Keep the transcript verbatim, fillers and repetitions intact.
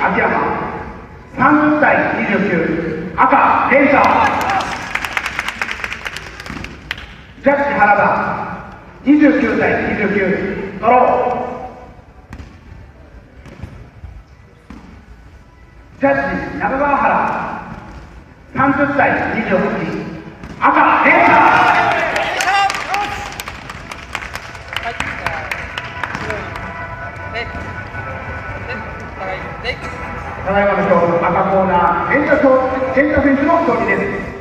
秋山さん対にじゅうきゅう赤連鎖ジャッジ原田にじゅうきゅう対にじゅうきゅうドロージャッジ中川原さんじゅう対にじゅうはち赤連鎖ただいまの勝負、赤コーナー、源田選手の勝利です。